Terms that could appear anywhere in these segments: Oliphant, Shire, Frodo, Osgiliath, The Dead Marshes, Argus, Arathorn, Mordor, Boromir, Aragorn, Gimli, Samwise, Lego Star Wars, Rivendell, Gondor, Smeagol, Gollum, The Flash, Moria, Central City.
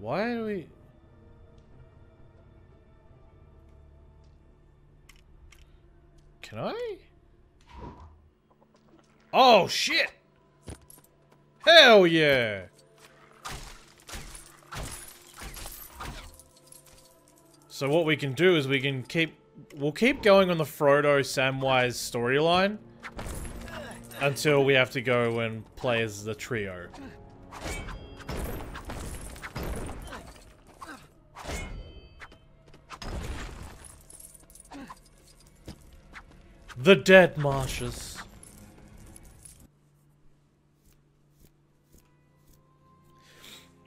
Why do we... Can I? Oh, shit! Hell yeah! So what we can do is we can keep... We'll keep going on the Frodo Samwise storyline until we have to go and play as the trio. The dead marshes.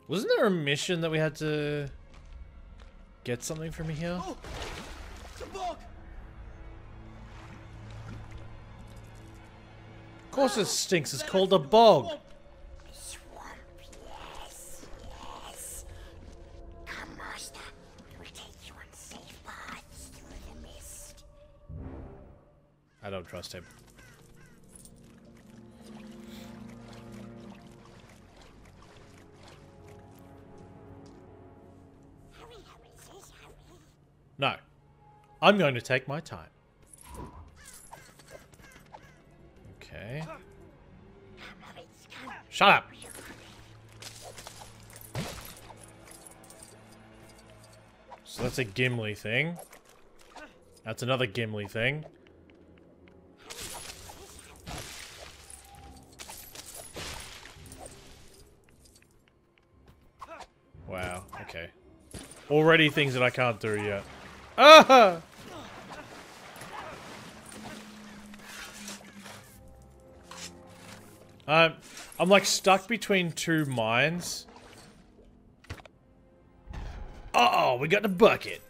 Wasn't there a mission that we had to get something from here? Oh, it's a bog. Of course it stinks, it's called a bog. Swamp, yes, yes. Come, master, we will take you on safe paths through the mist. I don't trust him. No, I'm going to take my time. Okay. Shut up. So that's a Gimli thing. That's another Gimli thing. Wow, okay. Already things that I can't do yet. Ah! I'm like stuck between two mines. Uh-oh, we got the bucket.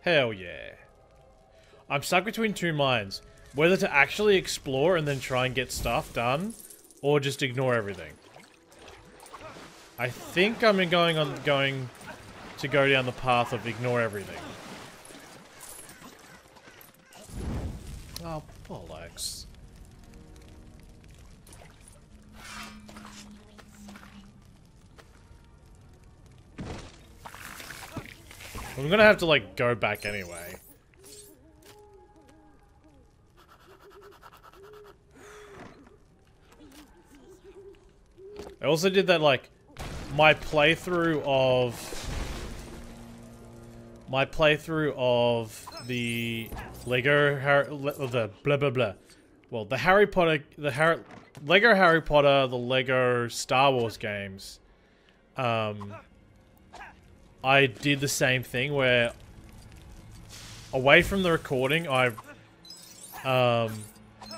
Hell yeah. I'm stuck between two mines. Whether to actually explore and then try and get stuff done, or just ignore everything. I think I'm going to go down the path of ignore everything. Oh, bollocks. I'm gonna have to like go back anyway. I also did that, like, my playthrough of the Lego Harry, the blah blah blah. Well, the Harry Potter, Lego Harry Potter, the Lego Star Wars games. I did the same thing where, away from the recording, I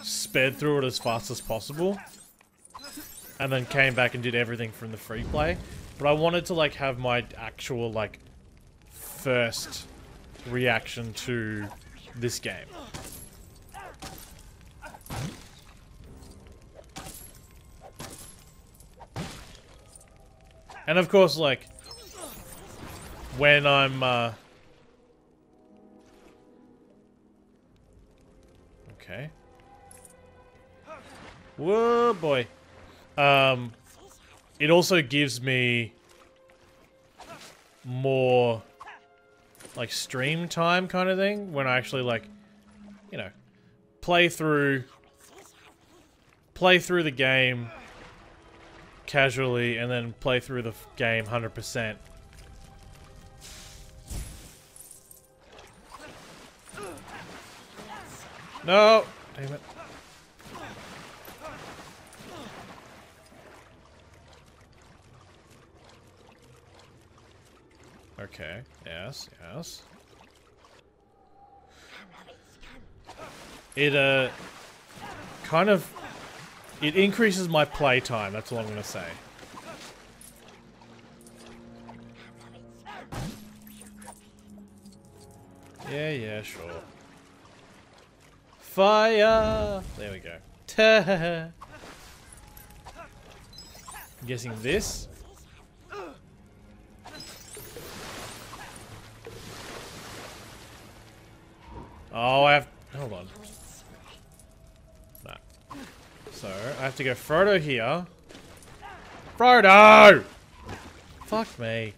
sped through it as fast as possible. And then came back and did everything from the free play. But I wanted to like have my actual like first reaction to this game. And of course like when I'm okay. Whoa boy. It also gives me more, like, stream time kind of thing, when I actually, like, you know, play through the game casually, and then play through the game 100%. No! Damn it. Okay, yes, yes. It, kind of... It increases my play time, that's all I'm gonna say. Yeah, yeah, sure. Fire! There we go. I'm guessing this? Oh, I have... Hold on. So, I have to go Frodo here. Frodo! Fuck me.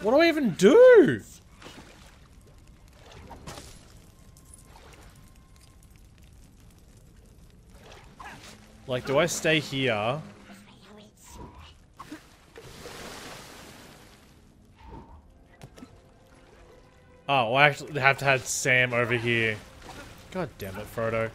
What do I even do? Like, do I stay here? Oh, I actually have to have Sam over here. God damn it, Frodo.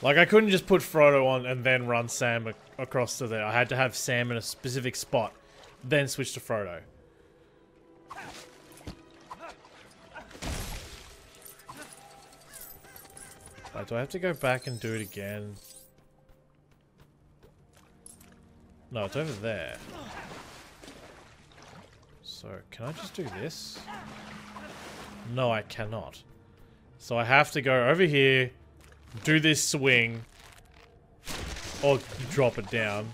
Like, I couldn't just put Frodo on and then run Sam across to there. I had to have Sam in a specific spot, then switch to Frodo. Wait, do I have to go back and do it again? No, it's over there. So, can I just do this? No, I cannot. So I have to go over here, do this swing, or drop it down.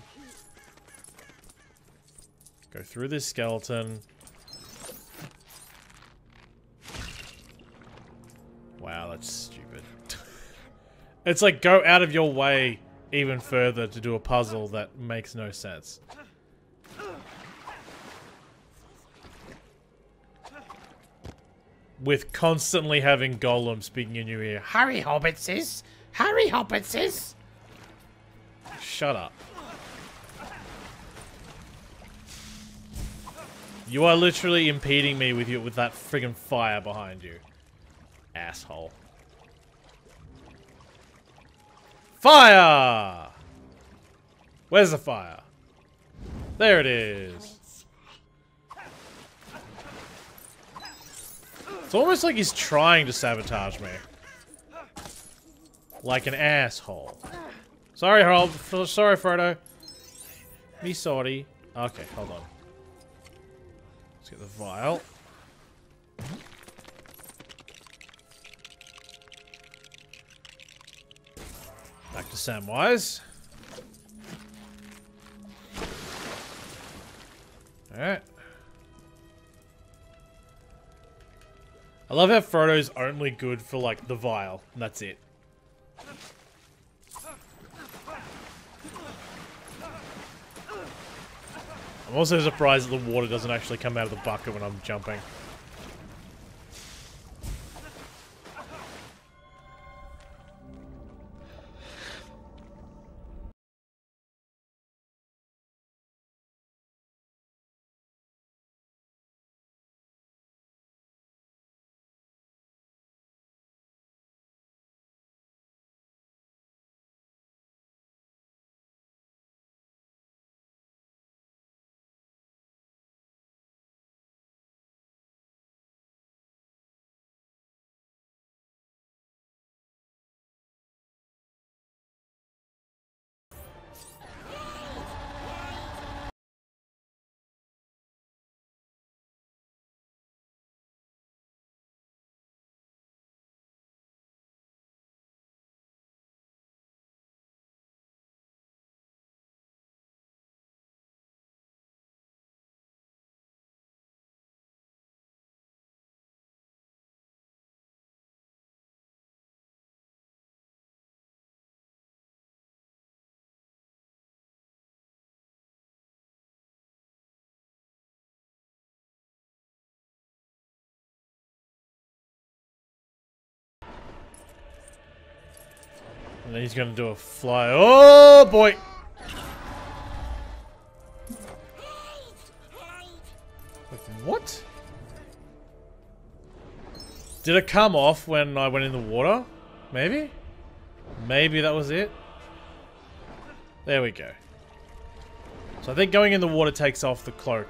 Go through this skeleton. Wow, that's stupid. It's like, go out of your way even further to do a puzzle that makes no sense. With constantly having Gollum speaking in your ear. Hurry, hobbitses! Hurry, hobbitses! Shut up. You are literally impeding me with that friggin' fire behind you. Asshole. Fire! Where's the fire? There it is. It's almost like he's trying to sabotage me. Like an asshole. Sorry, Harold. Sorry, Frodo. Me sorry. Okay, hold on. Let's get the vial. Back to Samwise. Alright. I love how Frodo's only good for, like, the vial. And that's it. I'm also surprised that the water doesn't actually come out of the bucket when I'm jumping. And he's gonna do a fly. Oh boy! What? Did it come off when I went in the water? Maybe? Maybe that was it? There we go. So I think going in the water takes off the cloak.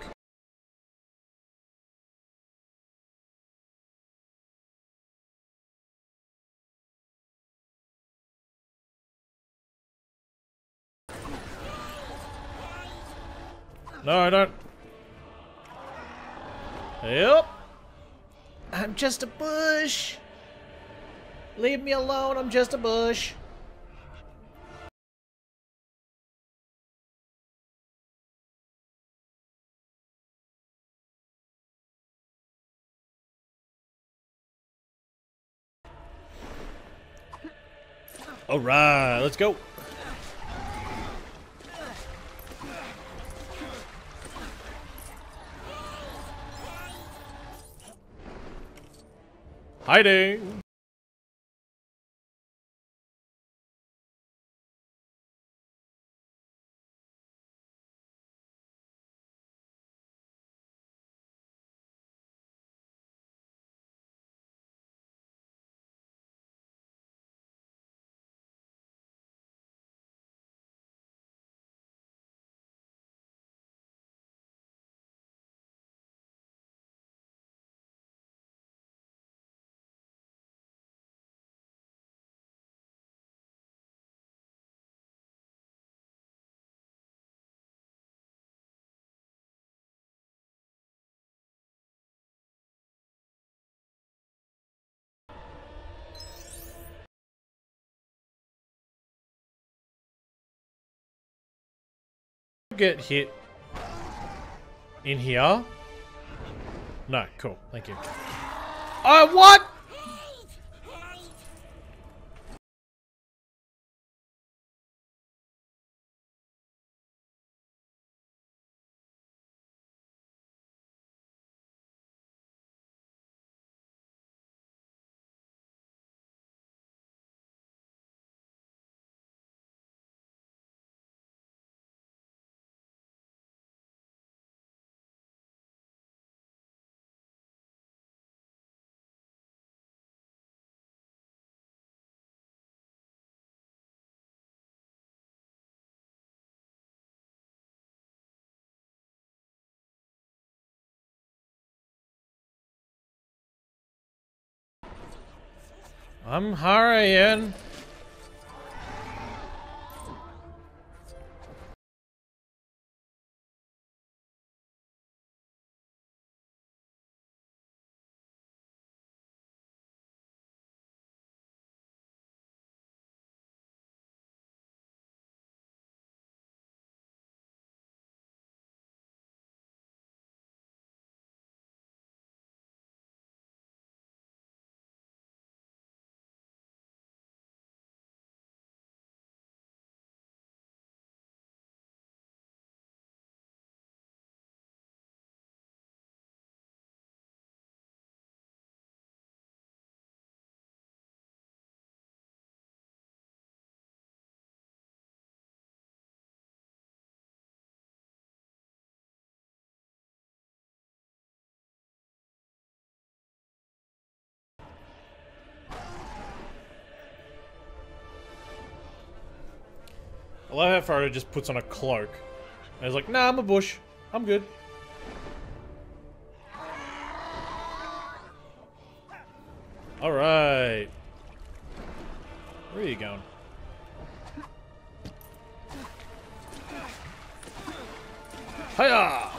No, I don't. Yep. I'm just a bush. Leave me alone, I'm just a bush. Alright, let's go. Hiding! Get hit in here? No, cool, thank you. Oh, what? I'm hurrying. I love how Frodo just puts on a cloak. And he's like, nah, I'm a bush. I'm good. Alright. Where are you going? Hiya!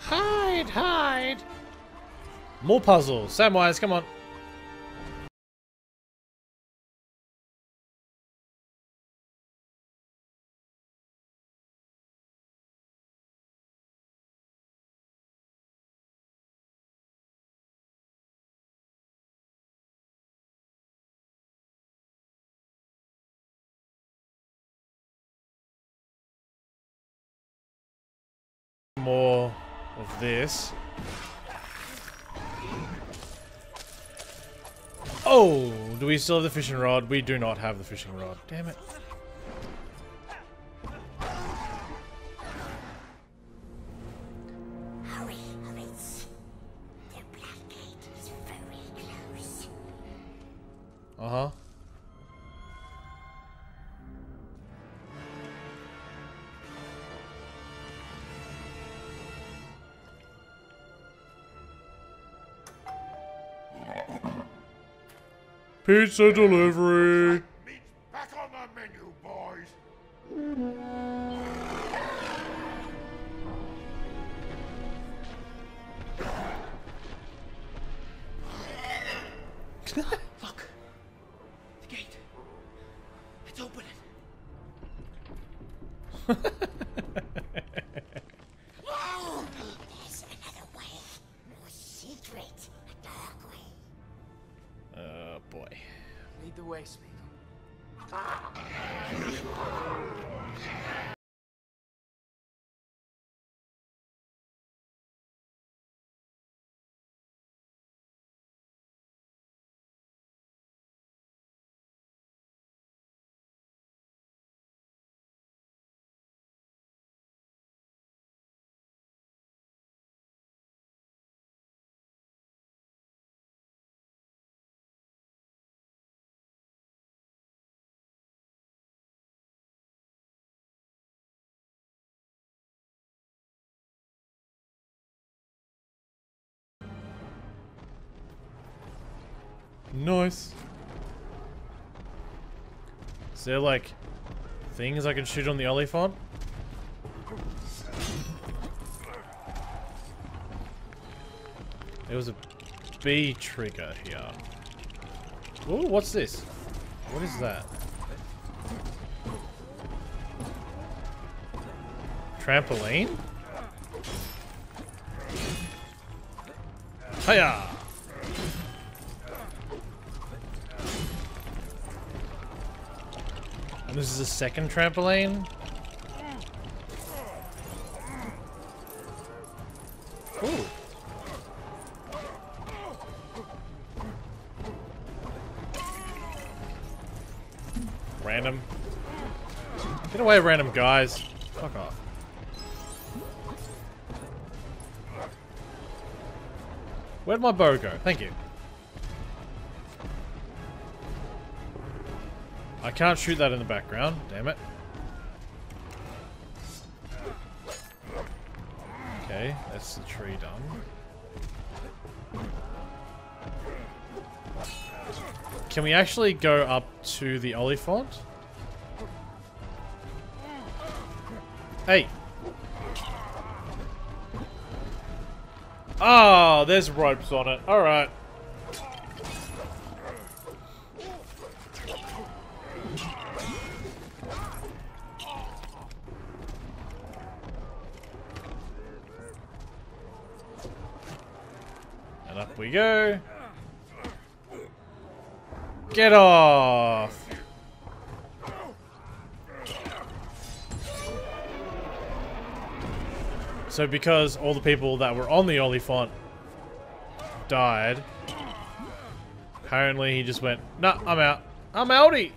Hide, hide! More puzzles. Samwise, come on. More of this. Oh, do we still have the fishing rod? We do not have the fishing rod. Damn it. Hurry, hurry. The black gate is very close. Uh-huh. Pizza delivery. Meat's back on the menu, boys. Look, the gate. It's open. Whoa! There's another way. More secret. Boy. Lead the way, Smeagol. Nice. Is there like things I can shoot on the Oliphant? There was a bee trigger here. Ooh, what's this? What is that? Trampoline? Hiya! This is the second trampoline? Ooh. Random. Get away, random guys. Fuck off. Where'd my bow go? Thank you. I can't shoot that in the background, damn it. Okay, that's the tree done. Can we actually go up to the Oliphant? Hey! Oh, there's ropes on it, alright. We go. Get off. So because all the people that were on the Oliphant died, apparently he just went, nah, I'm out. I'm outie.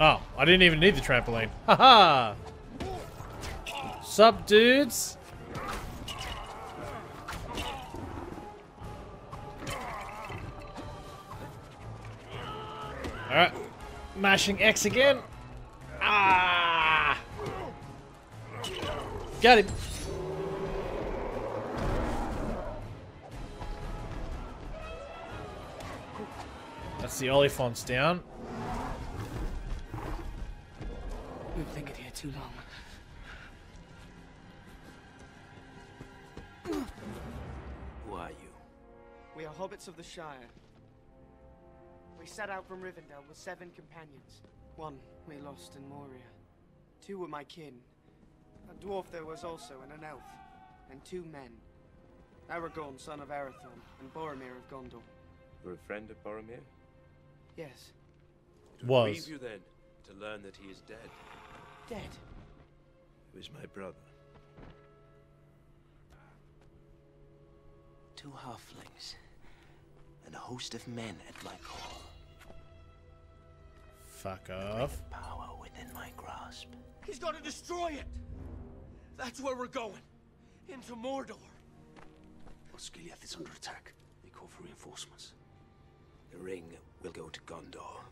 Oh, I didn't even need the trampoline. Haha. What's up, dudes? Alright. Mashing X again. Ah! Got him. That's the Oliphant's down. We've lingered here too long. Hobbits of the Shire. We set out from Rivendell with 7 companions. 1 we lost in Moria. 2 were my kin. A dwarf there was also, and an elf. And 2 men. Aragorn, son of Arathorn, and Boromir of Gondor. You're a friend of Boromir? Yes. Was. Leave you then, to learn that he is dead. Dead? He was my brother. 2 halflings. And a host of men at my call. Fuck off. Power within my grasp. He's gonna destroy it. That's where we're going. Into Mordor. Osgiliath is under attack. They call for reinforcements. The ring will go to Gondor.